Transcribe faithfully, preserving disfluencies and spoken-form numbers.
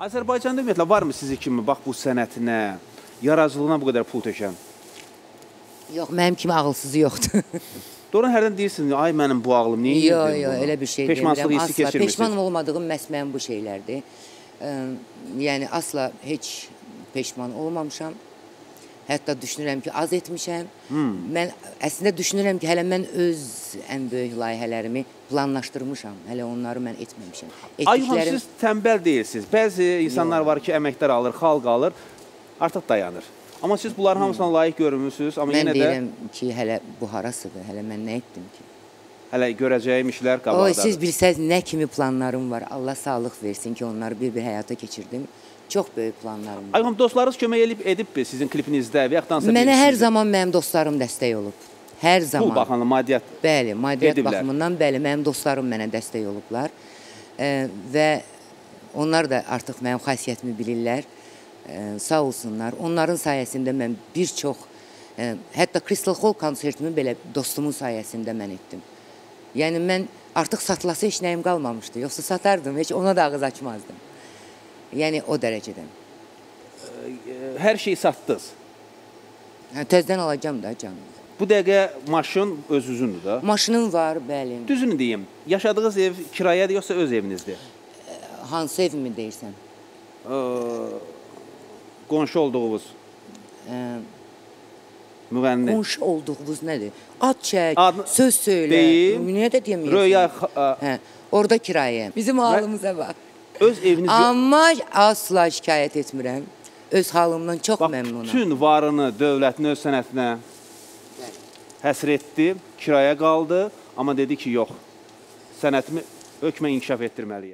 Azərbaycanda ümumiyyətlə var mı sizi kimi, bax bu sənətinə, yarazılığına bu qədər pul tökən? Yox, mənim kimi ağılsızı yoxdur. Doğru, hərdən deyirsiniz, ay mənim bu ağlım, niyə yedim bunu? Yox, yox, elə bir şey deyirəm. Asla peşman olmadığım məhz mənim bu şeylərdir. Yəni, asla heç peşman olmamışam. Hətta düşünürəm ki, az etmişəm. Mən əslində düşünürəm ki, hələ mən öz ən böyük layihələrimi planlaşdırmışam. Hələ onları mən etməmişəm. Ayxan, siz tənbəl deyilsiniz. Bəzi insanlar var ki, əməkdar alır, xalq alır, artıq dayanır. Amma siz bunların hamısına layiq görmürsünüz. Mən deyirəm ki, hələ bu harasıdır, hələ mən nə etdim ki? Hələ görəcəyim işlər qabaqdadır. Siz bilsəz, nə kimi planlarım var, Allah sağlıq versin ki, onları bir-bir həyata keçirdim. Çox böyük planlarım var. Ayxan, dostlarınız kömək edibmi sizin klipinizdə və yaxdansa bilirsiniz? Mənə hər zaman mənim dostlarım dəstək olub. Hər zaman. Pul baxanlı, madiyyat ediblər. Bəli, madiyyat baxımından bəli, mənim dostlarım mənə dəstək olublar. Və onlar da artıq mənim xasiyyətimi bilirlər. Sağ olsunlar. Onların sayəsində mən bir çox, hətta Crystal Hall konsertimi belə dostumun sayəsində mən etdim. Yəni, mən artıq satılası heç nəyim qalmamışdı. Yoxsa satardım, heç ona da ağız açmazdım. Yəni, o dərəcədən. Hər şeyi satdınız. Təzdən alacam da canım. Bu dəqiqə maşın öz üzündür da. Maşının var, bəli. Düzünü deyim, yaşadığınız ev kirayədir, yoxsa öz evinizdir? Hansı evimi deyirsən? Qonşu olduğunuz. Müğənni. Qonşu olduğunuz nədir? Ad çək, söz söylə, niyə də deyəməyəcəm? Röya... Orada kirayəm. Bizim halımıza bax. Öz eviniz yox. Amma asla şikayət etmirəm. Öz halımdan çox məmnunam. Bax, bütün varını, dövlətini, öz sənətinə həsr etdi, kiraya qaldı. Amma dedi ki, yox, sənətimi hökmə inkişaf etdirməliyəm.